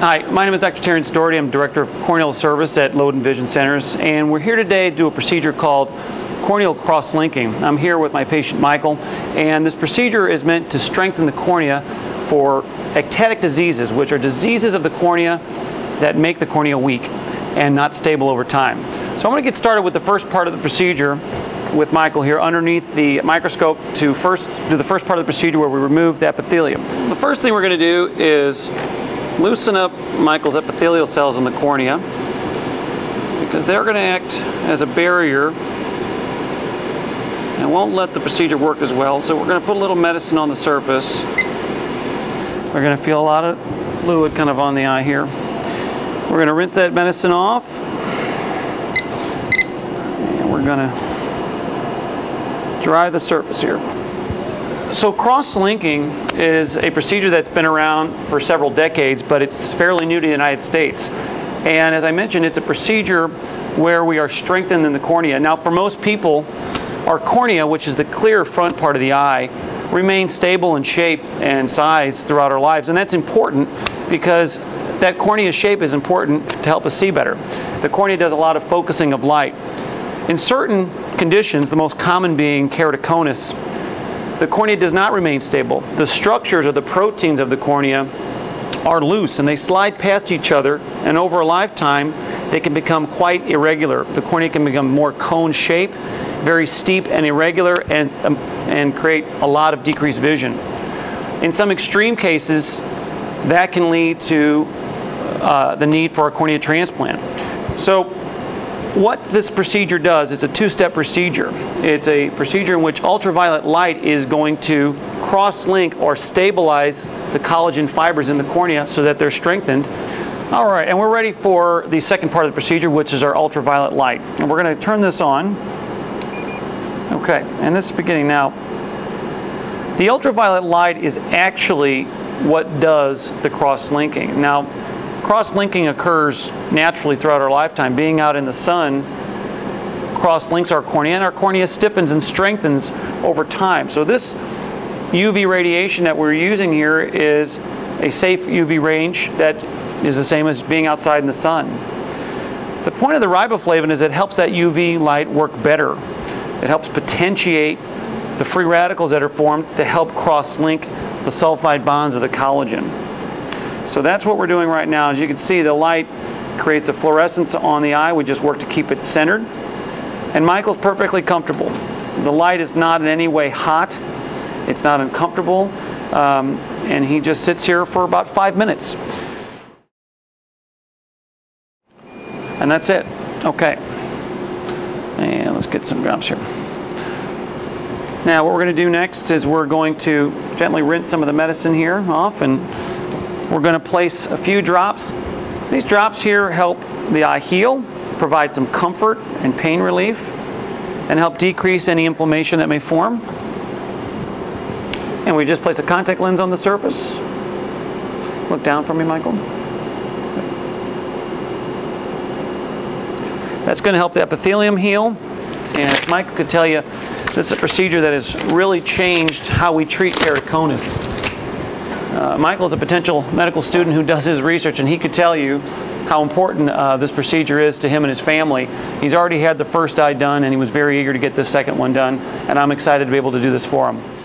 Hi, my name is Dr. Terrence Doherty. I'm Director of Corneal Service at Loden iVision Centers, and we're here today to do a procedure called corneal cross-linking. I'm here with my patient Michael, and this procedure is meant to strengthen the cornea for ectatic diseases, which are diseases of the cornea that make the cornea weak and not stable over time. So I'm going to get started with the first part of the procedure with Michael here underneath the microscope to first do the first part of the procedure where we remove the epithelium. The first thing we're going to do is loosen up Michael's epithelial cells in the cornea because they're going to act as a barrier and won't let the procedure work as well. So we're going to put a little medicine on the surface. We're going to feel a lot of fluid kind of on the eye here. We're going to rinse that medicine off, and we're going to dry the surface here. So cross-linking is a procedure that's been around for several decades, but it's fairly new to the United States. And as I mentioned, it's a procedure where we are strengthened in the cornea. Now, for most people, our cornea, which is the clear front part of the eye, remains stable in shape and size throughout our lives. And that's important because that cornea shape is important to help us see better. The cornea does a lot of focusing of light. In certain conditions, the most common being keratoconus, the cornea does not remain stable. The structures or the proteins of the cornea are loose and they slide past each other, and over a lifetime they can become quite irregular. The cornea can become more cone-shaped, very steep and irregular, and create a lot of decreased vision. In some extreme cases, that can lead to the need for a cornea transplant. So what this procedure does, it's a two-step procedure. It's a procedure in which ultraviolet light is going to cross-link or stabilize the collagen fibers in the cornea so that they're strengthened. All right, and we're ready for the second part of the procedure, which is our ultraviolet light. And we're going to turn this on. Okay, and this is beginning now. The ultraviolet light is actually what does the cross-linking. Now, cross-linking occurs naturally throughout our lifetime. Being out in the sun cross-links our cornea, and our cornea stiffens and strengthens over time. So this UV radiation that we're using here is a safe UV range that is the same as being outside in the sun. The point of the riboflavin is it helps that UV light work better. It helps potentiate the free radicals that are formed to help cross-link the sulfide bonds of the collagen. So that's what we're doing right now. As you can see, the light creates a fluorescence on the eye. We just work to keep it centered. And Michael's perfectly comfortable. The light is not in any way hot. It's not uncomfortable. And he just sits here for about 5 minutes. And that's it. Okay. And let's get some drops here. Now what we're going to do next is we're going to gently rinse some of the medicine here off, and we're going to place a few drops. These drops here help the eye heal, provide some comfort and pain relief, and help decrease any inflammation that may form. And we just place a contact lens on the surface. Look down for me, Michael. That's going to help the epithelium heal. And as Michael could tell you, this is a procedure that has really changed how we treat keratoconus. Michael is a potential medical student who does his research, and he could tell you how important this procedure is to him and his family. He's already had the first eye done, and he was very eager to get this second one done, and I'm excited to be able to do this for him.